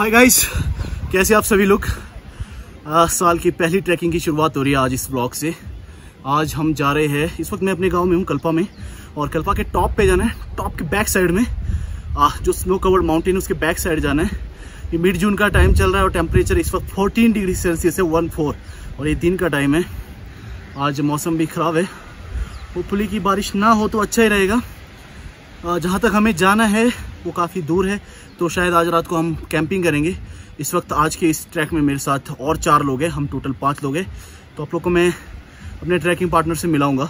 Hi guys, कैसे आप सभी लोग। साल की पहली ट्रैकिंग की शुरुआत हो रही है आज इस ब्लॉग से। आज हम जा रहे हैं, इस वक्त मैं अपने गांव में हूँ कल्पा में, और कल्पा के टॉप पे जाना है। टॉप के बैक साइड में जो स्नो कवर्ड माउंटेन है उसके बैक साइड जाना है। ये मिड जून का टाइम चल रहा है और टेम्परेचर इस वक्त 14 डिग्री सेल्सियस है, 14, और ये दिन का टाइम है। आज मौसम भी ख़राब है, होपफुली की बारिश ना हो तो अच्छा ही रहेगा। जहाँ तक हमें जाना है वो काफ़ी दूर है, तो शायद आज रात को हम कैंपिंग करेंगे। इस वक्त आज के इस ट्रैक में मेरे साथ और 4 लोग हैं, हम टोटल 5 लोग हैं। तो आप लोग को मैं अपने ट्रैकिंग पार्टनर से मिलाऊंगा।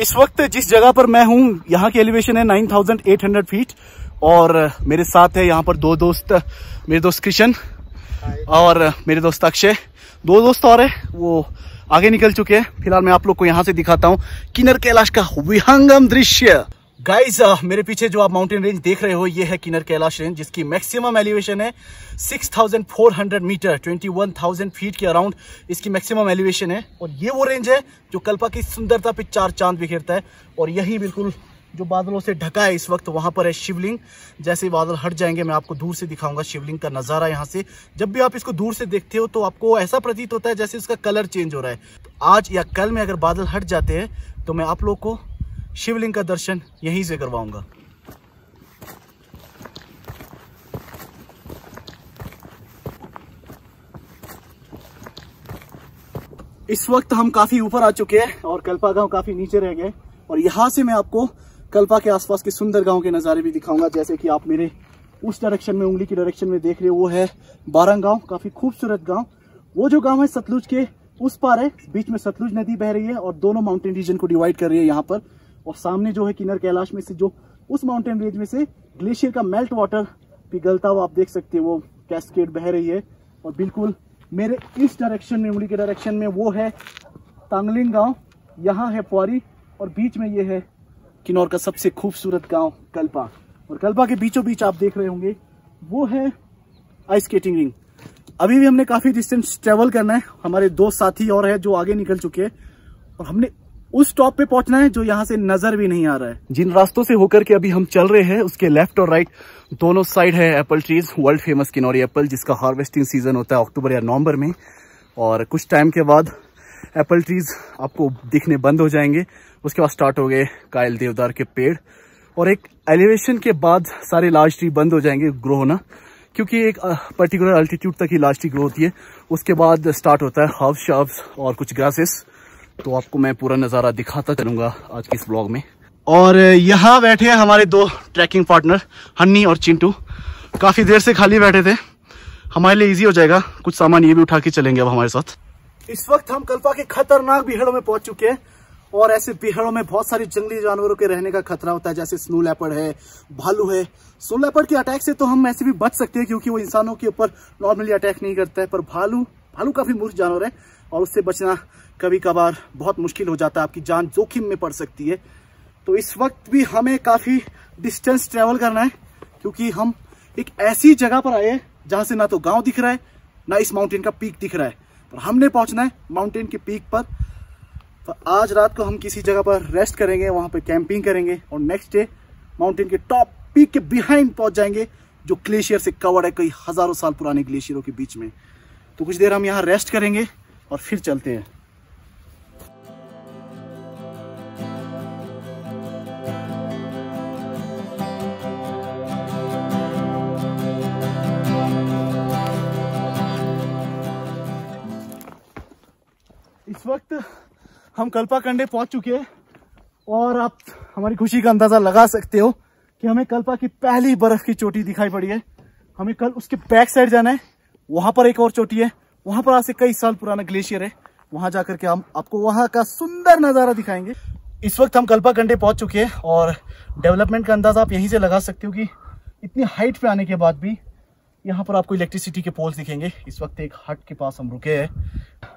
इस वक्त जिस जगह पर मैं हूँ यहाँ की एलिवेशन है 9800 फीट, और मेरे साथ है यहाँ पर 2 दोस्त, मेरे दोस्त कृष्ण और मेरे दोस्त अक्षय। 2 दोस्त और हैं, वो आगे निकल चुके हैं। फिलहाल मैं आप लोग को यहाँ से दिखाता हूँ किन्नर कैलाश का विहंगम दृश्य। गाइज, मेरे पीछे जो आप माउंटेन रेंज देख रहे हो ये है किन्नर कैलाश रेंज, जिसकी मैक्सिमम एलिवेशन है 6400 मीटर, 21000 फीट के अराउंड इसकी मैक्सिमम एलिवेशन है। और ये वो रेंज है जो कल्पा की सुंदरता पे 4 चांद बिखेरता है। और यही बिल्कुल जो बादलों से ढका है इस वक्त, वहाँ पर है शिवलिंग। जैसे बादल हट जाएंगे मैं आपको दूर से दिखाऊंगा शिवलिंग का नज़ारा। यहाँ से जब भी आप इसको दूर से देखते हो तो आपको ऐसा प्रतीत होता है जैसे उसका कलर चेंज हो रहा है। तो आज या कल में अगर बादल हट जाते हैं तो मैं आप लोग को शिवलिंग का दर्शन यहीं से करवाऊंगा। इस वक्त हम काफ़ी ऊपर आ चुके हैं और कल्पा गांव काफ़ी नीचे रह गए, और यहाँ से मैं आपको कल्पा के आसपास के सुंदर गांव के नज़ारे भी दिखाऊंगा। जैसे कि आप मेरे उस डायरेक्शन में, उंगली की डायरेक्शन में देख रहे हो वो है बारांगाव, काफ़ी खूबसूरत गांव। वो जो गांव है सतलुज के उस पार है, बीच में सतलुज नदी बह रही है और दोनों माउंटेन रीजन को डिवाइड कर रही है यहाँ पर। और सामने जो है किन्नर कैलाश में से, जो उस माउंटेन रेंज में से ग्लेशियर का मेल्ट वाटर पिघलता हुआ आप देख सकते हो, वो कैस्केड बह रही है। और बिल्कुल मेरे इस डायरेक्शन में, उंगली के डायरेक्शन में, वो है तांगलिंग गाँव, यहाँ है पौरी, और बीच में ये है किन्नौर का सबसे खूबसूरत गांव कल्पा। और कल्पा के बीचों बीच आप देख रहे होंगे वो है आइस स्केटिंग रिंग। अभी भी हमने काफ़ी डिस्टेंस ट्रेवल करना है, हमारे 2 साथी और हैं जो आगे निकल चुके हैं, और हमने उस टॉप पे पहुंचना है जो यहाँ से नजर भी नहीं आ रहा है। जिन रास्तों से होकर के अभी हम चल रहे हैं उसके लेफ्ट और राइट दोनों साइड है apple trees, world famous Kinnauri apple, जिसका हार्वेस्टिंग सीजन होता है अक्टूबर या नवम्बर में। और कुछ टाइम के बाद एप्पल ट्रीज आपको दिखने बंद हो जाएंगे, उसके बाद स्टार्ट हो गए कायल देवदार के पेड़, और एक एलिवेशन के बाद सारे लार्ज ट्री बंद हो जाएंगे ग्रो होना, क्योंकि एक पर्टिकुलर अल्टीट्यूड तक ही लार्ज ट्री ग्रो होती है। उसके बाद स्टार्ट होता है हर्ब शर्ब्स और कुछ ग्रासेस। तो आपको मैं पूरा नज़ारा दिखाता चलूँगा आज के इस ब्लॉग में। और यहाँ बैठे हैं हमारे 2 ट्रैकिंग पार्टनर हन्नी और चिंटू। काफ़ी देर से खाली बैठे थे, हमारे लिए ईजी हो जाएगा, कुछ सामान ये भी उठा के चलेंगे अब हमारे साथ। इस वक्त हम कल्पा के खतरनाक बिहड़ों में पहुंच चुके हैं, और ऐसे बिहड़ों में बहुत सारे जंगली जानवरों के रहने का खतरा होता है, जैसे स्नो लेपर्ड है, भालू है। स्नो लेपर्ड के अटैक से तो हम ऐसे भी बच सकते हैं क्योंकि वो इंसानों के ऊपर नॉर्मली अटैक नहीं करता है, पर भालू काफी मूर्ख जानवर है और उससे बचना कभी कभार बहुत मुश्किल हो जाता है, आपकी जान जोखिम में पड़ सकती है। तो इस वक्त भी हमें काफी डिस्टेंस ट्रेवल करना है, क्योंकि हम एक ऐसी जगह पर आए हैं जहाँ से ना तो गाँव दिख रहा है ना इस माउंटेन का पीक दिख रहा है, पर हमने पहुंचना है माउंटेन के पीक पर। तो आज रात को हम किसी जगह पर रेस्ट करेंगे, वहां पर कैंपिंग करेंगे, और नेक्स्ट डे माउंटेन के टॉप पीक के बिहाइंड पहुंच जाएंगे जो ग्लेशियर से कवर्ड है, कई हज़ारों साल पुराने ग्लेशियरों के बीच में। तो कुछ देर हम यहां रेस्ट करेंगे और फिर चलते हैं। इस वक्त हम कल्पा कंडे पहुंच चुके हैं, और आप हमारी खुशी का अंदाज़ा लगा सकते हो कि हमें कल्पा की पहली बर्फ़ की चोटी दिखाई पड़ी है। हमें कल उसके बैक साइड जाना है, वहां पर एक और चोटी है, वहां पर आज से कई साल पुराना ग्लेशियर है, वहां जाकर के हम आपको वहां का सुंदर नज़ारा दिखाएंगे। इस वक्त हम कल्पा कंडे पहुँच चुके हैं, और डेवलपमेंट का अंदाज़ा आप यहीं से लगा सकते हो कि इतनी हाइट पर आने के बाद भी यहाँ पर आपको इलेक्ट्रिसिटी के पोल्स दिखेंगे। इस वक्त एक हट के पास हम रुके हैं,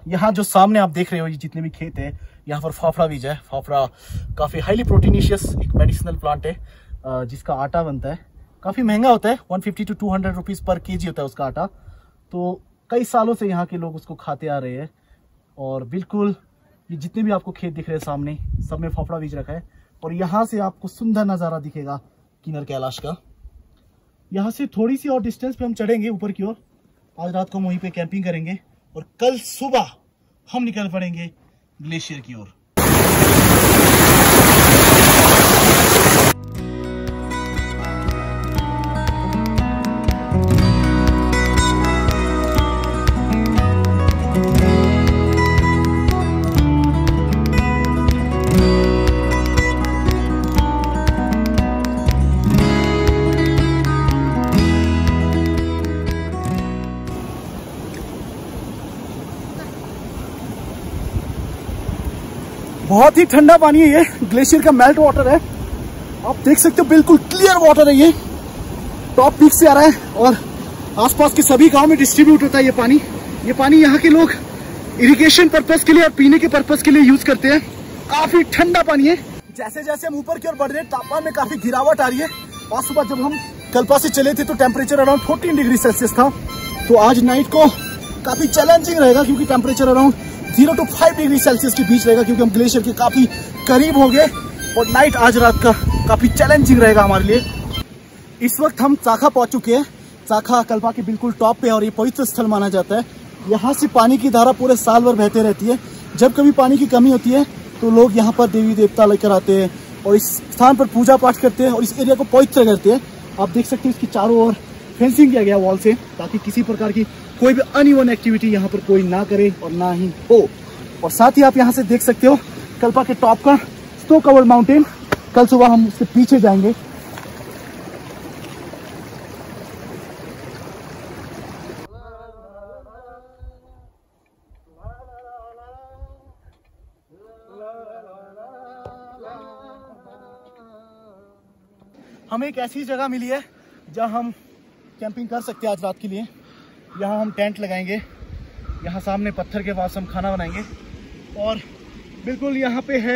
यहाँ जो सामने आप देख रहे हो ये जितने भी खेत हैं यहाँ पर फाफड़ा बीज है। फाफड़ा काफ़ी हाईली प्रोटीनिशियस एक मेडिसिनल प्लांट है जिसका आटा बनता है, काफ़ी महंगा होता है, 150 to 200 रुपीज़ पर केजी होता है उसका आटा। तो कई सालों से यहाँ के लोग उसको खाते आ रहे हैं, और बिल्कुल ये जितने भी आपको खेत दिख रहे हैं सामने सब में फाफड़ा बीज रखा है, और यहाँ से आपको सुंदर नज़ारा दिखेगा किन्नर कैलाश का। यहाँ से थोड़ी सी और डिस्टेंस पे हम चढ़ेंगे ऊपर की ओर। आज रात को हम वहीं पे कैंपिंग करेंगे और कल सुबह हम निकल पड़ेंगे ग्लेशियर की ओर। बहुत ही ठंडा पानी है, ये ग्लेशियर का मेल्ट वाटर है। आप देख सकते हो बिल्कुल क्लियर वाटर है, ये टॉप पीक से आ रहा है और आसपास के सभी गांव में डिस्ट्रीब्यूट होता है ये पानी। ये पानी यहाँ के लोग इरिगेशन पर्पस के लिए और पीने के पर्पस के लिए यूज करते हैं। काफी ठंडा पानी है। जैसे जैसे हम ऊपर की ओर बढ़ रहे हैं तापमान में काफी गिरावट आ रही है। आज सुबह जब हम कल्पा से चले थे तो टेम्परेचर अराउंड 14 डिग्री सेल्सियस था, तो आज नाइट को काफी चैलेंजिंग रहेगा क्योंकि temperature around 0 to 5 degree Celsius के बीच रहेगा, क्योंकि हम ग्लेशियर के काफी करीब हो गए और नाइट आज रात का काफी चैलेंजिंग रहेगा हमारे लिए। इस वक्त हम चाखा पहुंच चुके हैं। चाखा कल्पा के बिल्कुल टॉप पे है और ये पवित्र स्थल माना जाता है। यहाँ से पानी की धारा पूरे साल भर बहते रहती है। जब कभी पानी की कमी होती है तो लोग यहाँ पर देवी देवता लेकर आते हैं और इस स्थान पर पूजा पाठ करते हैं और इस एरिया को पवित्र करते हैं। आप देख सकते हैं इसकी चारों ओर फेंसिंग किया गया वॉल से, ताकि किसी प्रकार की कोई भी अनइवन एक्टिविटी यहाँ पर कोई ना करे और ना ही हो। और साथ ही आप यहाँ से देख सकते हो कल्पा के टॉप का स्नो कवर्ड माउंटेन। कल सुबह हम उसके पीछे जाएंगे। हमें एक ऐसी जगह मिली है जहाँ हम कैंपिंग कर सकते हैं आज रात के लिए। यहाँ हम टेंट लगाएंगे, यहाँ सामने पत्थर के पास हम खाना बनाएंगे और बिल्कुल यहाँ पे है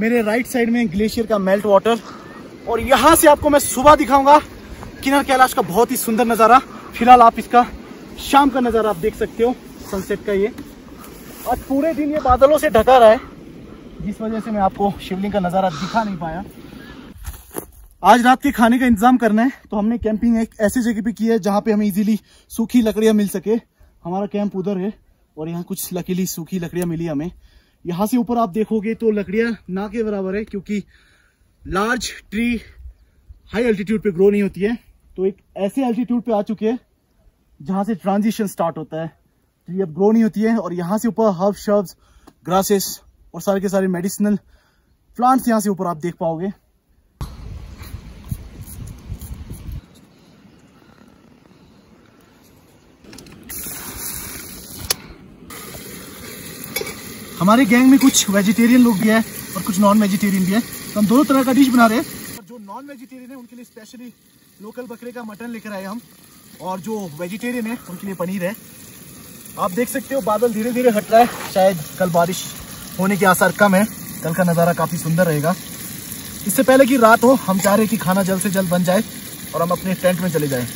मेरे राइट साइड में ग्लेशियर का मेल्ट वाटर। और यहाँ से आपको मैं सुबह दिखाऊंगा किन्नर कैलाश का बहुत ही सुंदर नज़ारा। फिलहाल आप इसका शाम का नज़ारा आप देख सकते हो, सनसेट का। ये आज पूरे दिन ये बादलों से ढका रहा है, जिस वजह से मैं आपको शिवलिंग का नज़ारा दिखा नहीं पाया। आज रात के खाने का इंतजाम करना है, तो हमने कैंपिंग एक ऐसी जगह पे की है जहाँ पे हमें इजीली सूखी लकड़ियाँ मिल सके। हमारा कैंप उधर है और यहाँ कुछ लकीली सूखी लकड़ियाँ मिली हमें। यहाँ से ऊपर आप देखोगे तो लकड़ियाँ ना के बराबर है, क्योंकि लार्ज ट्री हाई अल्टीट्यूड पे ग्रो नहीं होती है। तो एक ऐसे अल्टीट्यूड पे आ चुके हैं जहाँ से ट्रांजिशन स्टार्ट होता है, ट्री अब ग्रो नहीं होती है। और यहाँ से ऊपर हर्ब शर्ब्स ग्रासेस और सारे के सारे मेडिसिनल प्लांट्स यहाँ से ऊपर आप देख पाओगे। हमारे गैंग में कुछ वेजिटेरियन लोग भी हैं और कुछ नॉन वेजिटेरियन भी हैं, तो हम दोनों तरह का डिश बना रहे हैं। और जो नॉन वेजिटेरियन है उनके लिए स्पेशली लोकल बकरे का मटन लेकर आए हम, और जो वेजिटेरियन है उनके लिए पनीर है। आप देख सकते हो बादल धीरे धीरे हट रहा है, शायद कल बारिश होने के आसार कम है। कल का नज़ारा काफ़ी सुंदर रहेगा। इससे पहले कि रात हो, हम चाह रहे हैं कि खाना जल्द से जल्द बन जाए और हम अपने टेंट में चले जाएँ।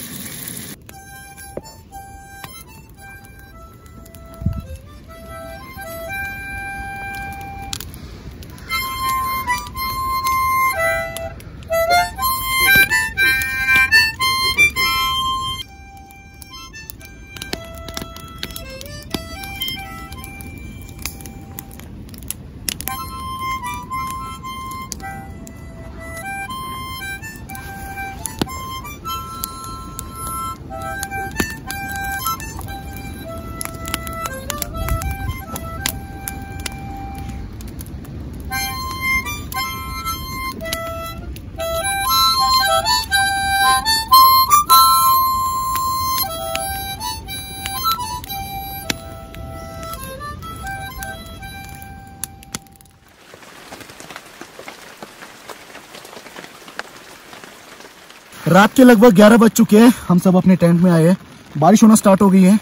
रात के लगभग 11 बज चुके हैं। हम सब अपने टेंट में आए हैं। बारिश होना स्टार्ट हो गई है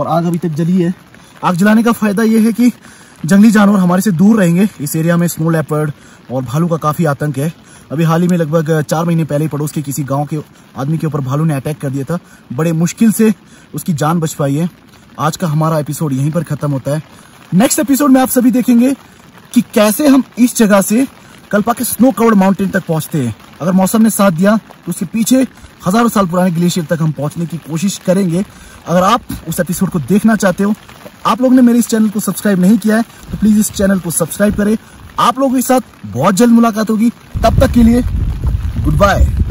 और आग अभी तक जली है। आग जलाने का फायदा ये है कि जंगली जानवर हमारे से दूर रहेंगे। इस एरिया में स्नो लेपर्ड और भालू का काफ़ी आतंक है। अभी हाल ही में लगभग 4 महीने पहले पड़ोस के किसी गांव के आदमी के ऊपर भालू ने अटैक कर दिया था। बड़े मुश्किल से उसकी जान बच पाई है। आज का हमारा एपिसोड यहीं पर ख़त्म होता है। नेक्स्ट एपिसोड में आप सभी देखेंगे कि कैसे हम इस जगह से कल्पा के स्नो कवर्ड माउंटेन तक पहुँचते हैं। अगर मौसम ने साथ दिया तो उसके पीछे हजारों साल पुराने ग्लेशियर तक हम पहुंचने की कोशिश करेंगे। अगर आप उस एपिसोड को देखना चाहते हो, तो आप लोगों ने मेरे इस चैनल को सब्सक्राइब नहीं किया है तो प्लीज इस चैनल को सब्सक्राइब करें। आप लोगों के साथ बहुत जल्द मुलाकात होगी, तब तक के लिए गुड बाय।